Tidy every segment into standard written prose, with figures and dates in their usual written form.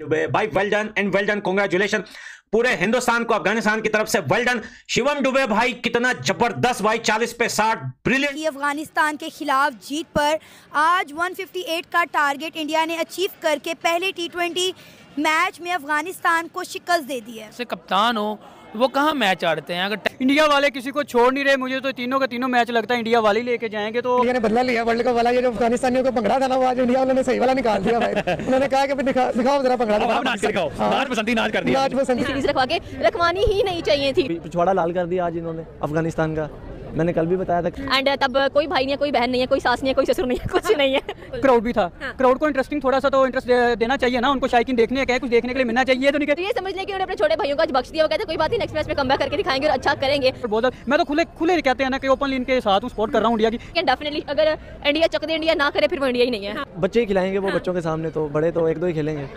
डुबे भाई well done and well done, congratulation पूरे हिंदुस्तान को अफगानिस्तान की तरफ से वेल डन। शिवम डुबे भाई कितना जबरदस्त भाई, 40 पे 60 ब्रिलियंट। अफगानिस्तान के खिलाफ जीत पर आज 158 का टारगेट इंडिया ने अचीव करके पहले T20 मैच में अफगानिस्तान को शिकस्त दे दी है। कप्तान हो वो कहाँ मैच हारते हैं? अगर इंडिया वाले किसी को छोड़ नहीं रहे, मुझे तो तीनों का तीनों मैच लगता है इंडिया वाले लेके जाएंगे। तो इंडिया ने बदला लिया वर्ल्ड कप वाला, ये जो अफगानिस्तानियों को भंगड़ा था ना वो आज इंडिया वालों ने सही वाला निकाल दिया भाई। उन्होंने कहा कि दिखाओ जरा भंगड़ा, रखवानी ही नहीं चाहिए थी। पिछवाड़ा लाल कर दिया आज इन्होंने अफगानिस्तान का, मैंने कल भी बताया था। एंड तब कोई भाई नहीं है, कोई बहन नहीं है, कोई सास नहीं है, कोई ससुर नहीं है, कुछ नहीं है। क्राउड भी था, क्राउड को इंटरेस्टिंग थोड़ा सा तो इंटरेस्ट देना चाहिए ना, उनको शायकीन देखने का है, कुछ देखने के लिए मिलना चाहिए। तो नहीं ये समझ लें कि उन्होंने अपने छोटे भाइयों को आज बख्श दिया, वो कहते कोई बात नहीं, नेक्स्ट मैच में कमबैक करके दिखाएंगे और अच्छा करेंगे। बहुत मैं तो खुले खुले कहते हैं ना कि ओपनली इनके साथ सपोर्ट कर रहा हूँ इंडिया की। डेफिनेटली अगर इंडिया चकदे इंडिया ना करे फिर वो इंडिया ही नहीं है। बच्चे खिलाएंगे वो बच्चों के सामने, तो बड़े तो एक दो ही खेलेंगे।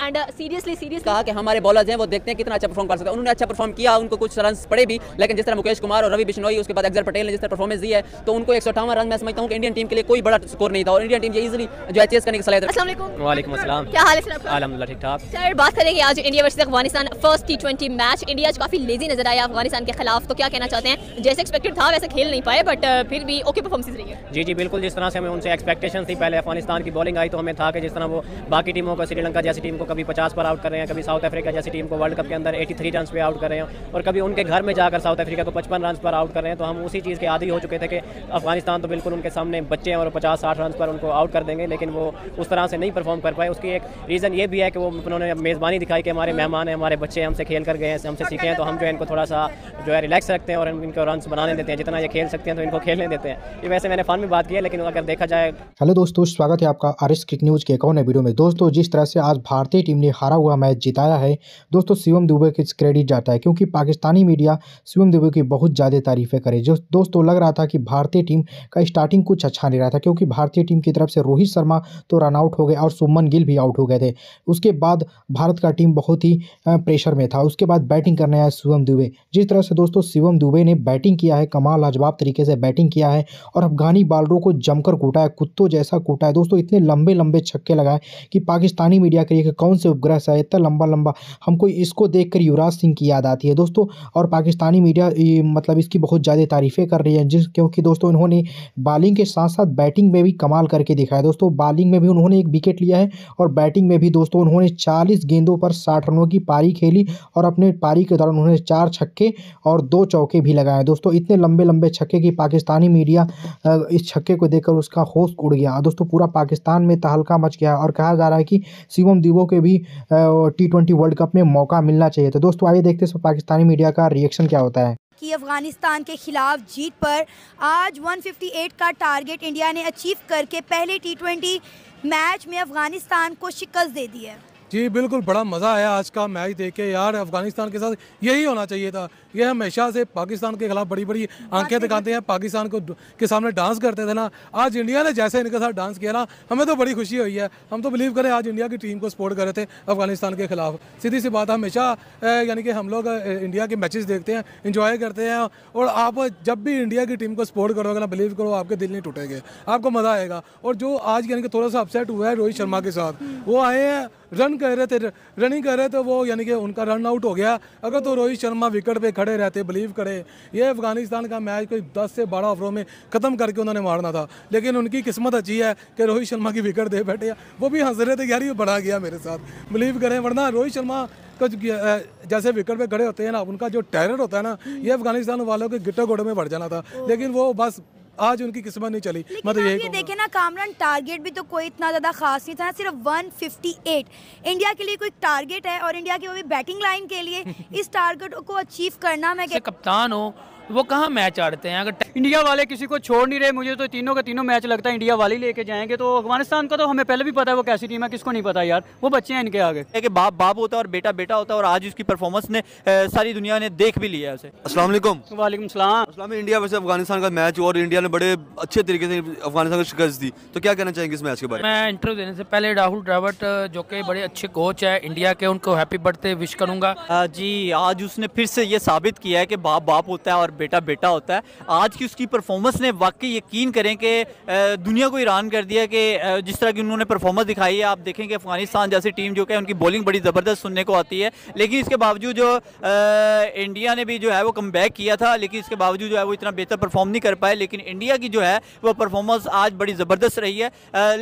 एंड सीरियसली कहा कि हमारे बॉलर्स हैं वो देखते हैं कितना अच्छा परफॉर्म कर सकते हैं। उन्होंने अच्छा परफॉर्म किया, उनको कुछ रन पड़े भी, लेकिन जिस तरह मुकेश कुमार और रवि बिश्नोई उसके बाद अक्षर पटेल ने जिस तरह परफॉर्मेंस दी है तो उनको 158 रन मैं समझता हूं कि इंडियन टीम के लिए कोई बड़ा स्कोर नहीं था और इंडियन टीम ये इजीली जो है चेस करने की सलाहियत। अस्सलाम वालेकुम। वालेकुम अस्सलाम। क्या हाल है सर? अलहमदुलिल्लाह ठीक ठाक। सर बात करेंगे आज India versus Afghanistan first T20 match. India काफी लेजी नजर आया अफगानिस्तान के खिलाफ, तो क्या कहना चाहते हैं? जैसे एक्सपेक्टेड था वैसे खेल नहीं पाए बट फिर भी ओके परफॉर्मेंस रही है। जी जी बिल्कुल, जिस तरह से हमें उनसे एक्सपेक्टेशन थी। पहले अफगानिस्तान की बॉलिंग आई तो हमें था कि जिस तरह वो बाकी टीमों को, श्रीलंका जैसी टीम को कभी 50 पर आउट कर रहे हैं, कभी साउथ अफ्रीका जैसी टीम को वर्ल्ड कप के अंदर 83 रन पे आउट कर रहे हैं और कभी उनके घर में जाकर साउथ अफ्रीका को 55 रन पर आउट कर रहे हैं, तो हम उसी चीज़ के आदी हो चुके थे कि अफगानिस्तान तो बिल्कुल उनके सामने बच्चे हैं और 50-60 रन पर उनको आउट कर देंगे, लेकिन वो उस तरह से नहीं परफॉर्म कर पाए। उसकी एक रीज़न ये भी है कि वो उन्होंने मेज़बानी दिखाई कि हमारे मेहमान हैं, हमारे बच्चे हमसे खेल कर गए हैं, हमसे सीखे हैं, तो हम जो है इनको थोड़ा सा जो है रिलैक्स रखते हैं और इनको रन बनाने देते हैं, जितना ये खेल सकते हैं तो इनको खेलने देते हैं। ये वैसे मैंने फन में बात की है, लेकिन अगर देखा जाए। हेलो दोस्तों, स्वागत है आपका आरएस क्रिक न्यूज़ के एक और नए वीडियो में। दोस्तों जिस तरह से आज भारतीय टीम ने हारा हुआ मैच जिताया है, दोस्तों शिवम दुबे को क्रेडिट जाता है क्योंकि पाकिस्तानी मीडिया शिवम दुबे की बहुत ज़्यादा तारीफें करे। जो दोस्तों लग रहा था कि भारतीय टीम का स्टार्टिंग कुछ अच्छा नहीं रहा था क्योंकि भारतीय टीम की तरफ से रोहित शर्मा तो रन आउट हो गए और शुभमन गिल भी आउट हो गए थे। उसके बाद भारत का टीम बहुत ही प्रेशर में था। उसके बाद बैटिंग करने आया शिवम दुबे। जिस तरह से दोस्तों शिवम दुबे ने बैटिंग किया है, कमाल लाजवाब तरीके से बैटिंग किया है और अफगानी बॉलरों को जमकर कूटा है, कुत्तों जैसा कूटा है। दोस्तों इतने लंबे लंबे छक्के लगाए कि पाकिस्तानी मीडिया के लिए कौन से उपग्रह सा इतना लंबा लंबा, हमको इसको देखकर युवराज सिंह की याद आती है दोस्तों। और पाकिस्तानी मीडिया मतलब इसकी बहुत ज़्यादा तारीफें कर रही है क्योंकि दोस्तों इन्होंने बॉलिंग के साथ साथ बैटिंग में भी कमाल करके दिखाया। दोस्तों बॉलिंग में भी उन्होंने एक विकेट लिया है और बैटिंग में भी दोस्तों उन्होंने 40 गेंदों पर 60 रनों की पारी खेली और अपने पारी के दौरान उन्होंने 4 छक्के और 2 चौके भी लगाए। दोस्तों इतने लंबे लंबे छक्के कि पाकिस्तानी मीडिया इस छक्के को देखकर उसका होश उड़ गया। दोस्तों पूरा पाकिस्तान में तहलका मच गया और कहा जा रहा है कि शिवम दुबे के भी T20 वर्ल्ड कप में मौका मिलना चाहिए। तो दोस्तों आइए देखते हैं पाकिस्तानी मीडिया का रिएक्शन क्या होता है। कि अफगानिस्तान के खिलाफ जीत पर आज 158 का टारगेट इंडिया ने अचीव करके पहले T20 मैच में अफगानिस्तान को शिकस्त दे दी है। जी बिल्कुल, बड़ा मज़ा आया आज का मैच देख के यार। अफगानिस्तान के साथ यही होना चाहिए था। ये हमेशा से पाकिस्तान के खिलाफ बड़ी बड़ी आंखें दिखाते हैं, पाकिस्तान को के सामने डांस करते थे ना। आज इंडिया ने जैसे इनके साथ डांस किया ना, हमें तो बड़ी खुशी हुई है। हम तो बिलीव करें आज इंडिया की टीम को सपोर्ट कर रहे थे अफगानिस्तान के खिलाफ। सीधी सी बात, हमेशा यानी कि हम लोग इंडिया के मैचेस देखते हैं, इंजॉय करते हैं और आप जब भी इंडिया की टीम को सपोर्ट करोगे ना, बिलीव करो आपके दिल नहीं टूटेंगे, आपको मज़ा आएगा। और जो आज यानी कि थोड़ा सा अपसेट हुआ है रोहित शर्मा के साथ, वो आए हैं रन कर रहे थे, रनिंग कर रहे थे, वो यानी कि उनका रन आउट हो गया। अगर तो रोहित शर्मा विकेट पे खड़े रहते, बिलीव करें ये अफगानिस्तान का मैच कोई 10 से 12 ओवरों में ख़त्म करके उन्होंने मारना था, लेकिन उनकी किस्मत अच्छी है कि रोहित शर्मा की विकेट दे बैठे। वो भी हंस रहे थे यार ये बढ़ा गया मेरे साथ, बिलीव करें, वरना रोहित शर्मा का जैसे विकेट पे खड़े होते हैं ना, उनका जो टेरर होता है ना, ये अफगानिस्तान वालों के गिट्टो गोड़े में बढ़ जाना था, लेकिन वो बस आज उनकी किस्मत नहीं चली। मतलब ये देखे ना कामरान, टारगेट भी तो कोई इतना ज़्यादा खास नहीं था, सिर्फ 158 इंडिया के लिए कोई टारगेट है और इंडिया की वो भी बैटिंग लाइन के लिए इस टारगेट को अचीव करना। मैं कप्तान हो वो कहाँ मैच हारते हैं? अगर इंडिया वाले किसी को छोड़ नहीं रहे, मुझे तो तीनों का तीनों मैच लगता है इंडिया वाले लेके जाएंगे। तो अफगानिस्तान का तो हमें पहले भी पता है वो कैसी टीम है, किसको नहीं पता यार, वो बच्चे हैं इनके आगे। कि बाप बाप होता है और बेटा बेटा होता है और आज उसकी परफॉर्मेंस ने सारी दुनिया ने देख भी लिया है उसे। अस्सलाम वालेकुम। वालेकुम सलाम। इंडिया वैसे अफगानिस्तान का मैच और इंडिया ने बड़े अच्छे तरीके से अफगानिस्तान को शिकस्त दी, तो क्या कहना चाहेंगे इस मैच के बारे में? मैं इंटरव्यू देने से पहले राहुल रावत जो कि बड़े अच्छे कोच है इंडिया के, उनको हैप्पी बर्थडे विश करूंगा। जी आज उसने फिर से ये साबित किया है कि बाप बाप होता है और बेटा बेटा होता है। आज की उसकी परफॉर्मेंस ने वाकई यकीन करें कि दुनिया को हैरान कर दिया कि जिस तरह की उन्होंने परफॉर्मेंस दिखाई है। आप देखें कि अफगानिस्तान जैसी टीम जो कि उनकी बॉलिंग बड़ी ज़बरदस्त सुनने को आती है, लेकिन इसके बावजूद जो इंडिया ने भी जो है वो कम बैक किया था, लेकिन इसके बावजूद जो है वो इतना बेहतर परफॉर्म नहीं कर पाए। लेकिन इंडिया की जो है वो परफॉर्मेंस आज बड़ी ज़बरदस्त रही है,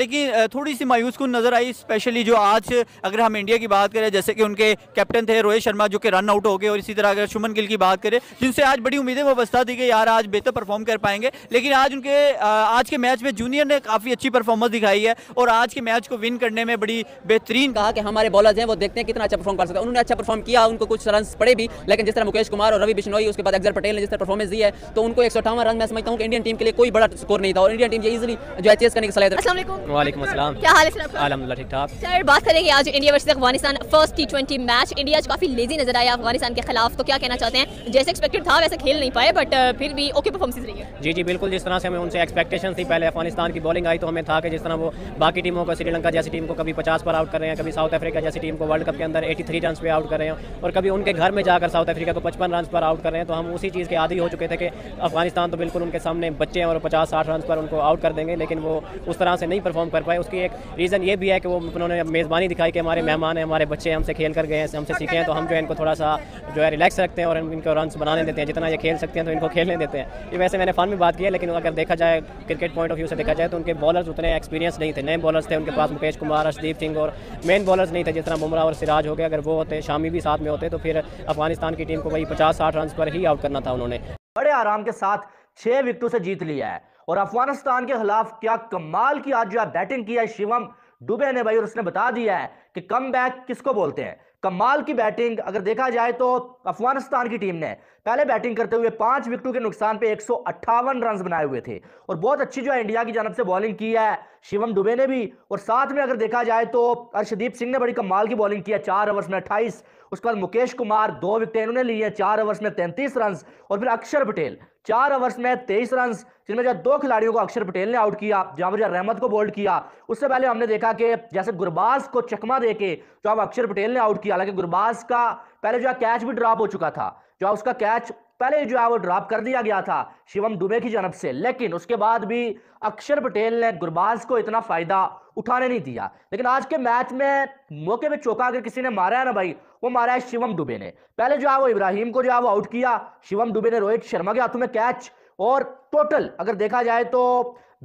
लेकिन थोड़ी सी मायूस को नज़र आई। स्पेशली जो आज अगर हम इंडिया की बात करें, जैसे कि उनके कैप्टन थे रोहित शर्मा जो कि रन आउट हो गए, और इसी तरह अगर शुभमन गिल की बात करें जिनसे आज बड़ी उम्मीदें वाबस्ता थी कि यार आज बेहतर परफॉर्म कर पाएंगे, लेकिन आज उनके आज के मैच में जूनियर ने काफ़ी अच्छी परफॉर्मेंस दिखाई है और आज के मैच को विन करने में बड़ी बेहतरीन कहा कि हमारे बॉलर्स हैं वो देखते हैं कितना अच्छा परफॉर्म कर सकते हैं। उन्होंने अच्छा परफॉर्म किया, उनको कुछ रन पड़े भी, लेकिन जिस तरह मुकेश कुमार और रवि बिश्नोई उसके बाद अक्सर पटेल ने जिस तरह परफॉर्मेंस दी है तो उनको 158 रन मैं समझता हूँ कि इंडियन टीम के लिए कोई बड़ा स्कोर नहीं था और इंडियन टीम ये इजीली जो है चेस करने की सलाह। अस्सलाम वालेकुम, क्या हाल है सर? अलहमदुलिल्लाह ठीक ठाक। सर बात करेंगे आज इंडिया वर्सेस अफगानिस्तान फर्स्ट टी20 मैच। इंडिया काफ़ी लेजी नजर आया अफगानिस्तान के खिलाफ, तो क्या कहना चाहते हैं? जैसे एक्सपेक्टेड था वैसे खेल नहीं पाए, बट फिर भी ओके परफॉर्मेंस रही है। जी जी बिल्कुल, जिस तरह से हमें उनसे एक्सपेक्टेशन थी। पहले अफगानिस्तान की बॉलिंग आई तो हमें था कि जिस तरह वो बाकी टीमों को, श्रीलंका जैसी टीम को कभी 50 पर आउट कर रहे हैं, कभी साउथ अफ्रीका जैसी टीम को वर्ल्ड कप के अंदर 83 रन पे आउट कर रहे हैं, और कभी उनके घर में जाकर साउथ अफ्रीका को 55 रन पर आउट कर रहे हैं, तो हम उसी चीज़ के आदी हो चुके थे कि अफगानिस्तान तो बिल्कुल उनके सामने बच्चे हैं और 50-60 रन पर उनको आउट कर देंगे, लेकिन वो उस तरह से नहीं परफॉर्म कर पाए। उसकी एक रीज़न ये भी है कि वो उन्होंने मेज़बानी दिखाई कि हमारे मेहमान हैं, हमारे बच्चे हमसे खेल कर गए हैं, हमसे सीखे हैं, तो हम जो इनको थोड़ा सा जो है रिलैक्स रखते हैं और इनको रन बनाने देते हैं, जितना ये खेल सकते हैं तो इनको खेलने देते हैं। ये वैसे मैंने फ़न में बात की है, लेकिन अगर देखा जाए क्रिकेट पॉइंट ऑफ व्यू से देखा जाए तो उनके बॉलर्स उतने एक्सपीरियंस नहीं थे। नए बॉलर्स थे उनके पास, मुकेश कुमार, अर्शदीप सिंह, और मेन बॉलर्स नहीं थे जिस तरह बुमराह और सिराज हो गए। अगर वो होते, शामी भी साथ में होते, तो फिर अफगानिस्तान की टीम को वही 50-60 रन पर ही आउट करना था। उन्होंने बड़े आराम के साथ 6 विकेटों से जीत लिया है, और अफगानिस्तान के खिलाफ क्या कमाल की आज जो बैटिंग की है शिवम दुबे ने भाई, और उसने बता दिया है कि कमबैक किसको बोलते हैं। कमाल की बैटिंग अगर देखा जाए तो अफगानिस्तान की टीम ने पहले बैटिंग करते हुए 5 विकेटों के नुकसान पे 158 रन बनाए हुए थे, और बहुत अच्छी जो है इंडिया की जानब से बॉलिंग की है शिवम दुबे ने भी। और साथ में अगर देखा जाए तो अर्शदीप सिंह ने बड़ी कमाल की बॉलिंग की है, 4 ओवर्स में 28, उसके बाद मुकेश कुमार 2 विकेट उन्होंने लिए हैं 4 ओवर्स में 33 रन, और फिर अक्षर पटेल 4 ओवर्स में 23 रन, जिनमें जो 2 खिलाड़ियों को अक्षर पटेल ने आउट किया, जहां पर रहमत को बोल्ड किया। उससे पहले हमने देखा कि जैसे गुरबाज को चकमा देके जो अब अक्षर पटेल ने आउट किया, हालांकि गुरबाज का पहले जो कैच भी ड्रॉप हो चुका था, जो उसका कैच पहले जो है वो ड्रॉप कर दिया गया था शिवम दुबे की जानब से, लेकिन उसके बाद भी अक्षर पटेल ने गुरबाज को इतना फायदा उठाने नहीं दिया। लेकिन आज के मैच में मौके पे चौका अगर किसी ने मारा है ना भाई, वो मारा है शिवम दुबे ने। पहले जो है वो इब्राहिम को जो है वो आउट किया शिवम दुबे ने, रोहित शर्मा के हाथों में कैच, और टोटल अगर देखा जाए तो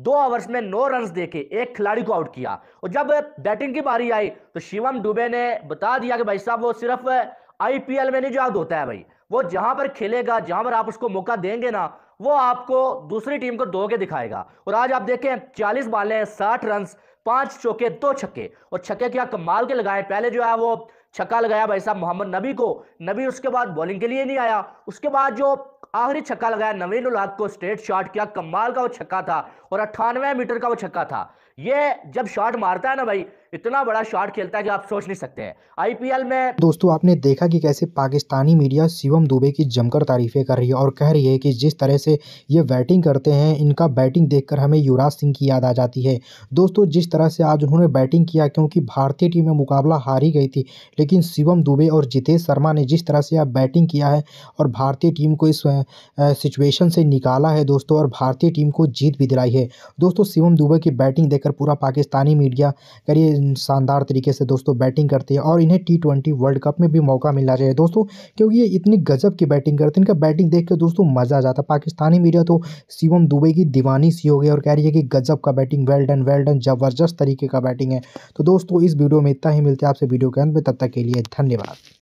2 ओवर्स में 9 रन देके 1 खिलाड़ी को आउट किया। और जब बैटिंग की बारी आई तो शिवम दुबे ने बता दिया कि भाई साहब वो सिर्फ IPL में नहीं जो आउट होता है भाई, वो जहां पर खेलेगा, जहां पर आप उसको मौका देंगे ना, वो आपको दूसरी टीम को दो के दिखाएगा। और आज आप देखें 40 बालें 60 रन, 5 चौके 2 छक्के, और छक्के क्या कमाल के लगाए। पहले जो है वो छक्का लगाया भाई साहब मोहम्मद नबी को, नबी उसके बाद बॉलिंग के लिए नहीं आया, उसके बाद जो आखिरी छक्का लगाया नवीन उल हक को, स्ट्रेट शॉट, क्या कमाल का वो छक्का था, और 98 मीटर का वो छक्का था। ये जब शॉट मारता है ना भाई, इतना बड़ा शॉट खेलता है कि आप सोच नहीं सकते हैं। IPL में दोस्तों आपने देखा कि कैसे पाकिस्तानी मीडिया शिवम दुबे की जमकर तारीफें कर रही है और कह रही है कि जिस तरह से ये बैटिंग करते हैं, इनका बैटिंग देखकर हमें युवराज सिंह की याद आ जाती है। दोस्तों जिस तरह से आज उन्होंने बैटिंग किया, क्योंकि भारतीय टीम में मुकाबला हारी गई थी, लेकिन शिवम दुबे और जितेश शर्मा ने जिस तरह से आप बैटिंग किया है और भारतीय टीम को इस सिचुएशन से निकाला है दोस्तों, और भारतीय टीम को जीत भी दिलाई है। दोस्तों शिवम दुबे की बैटिंग देखकर पूरा पाकिस्तानी मीडिया करिए शानदार तरीके से दोस्तों बैटिंग करते हैं, और इन्हें T20 वर्ल्ड कप में भी मौका मिलना चाहिए दोस्तों, क्योंकि ये इतनी गजब की बैटिंग करते हैं। इनका बैटिंग देख के दोस्तों मज़ा आ जाता है। पाकिस्तानी मीडिया तो शिवम दुबे की दीवानी सी हो गई और कह रही है कि गजब का बैटिंग, वेल डन, ज़बरदस्त तरीके का बैटिंग है। तो दोस्तों इस वीडियो में इतना ही, मिलते हैं आपसे वीडियो के अंत में, तब तक के लिए धन्यवाद।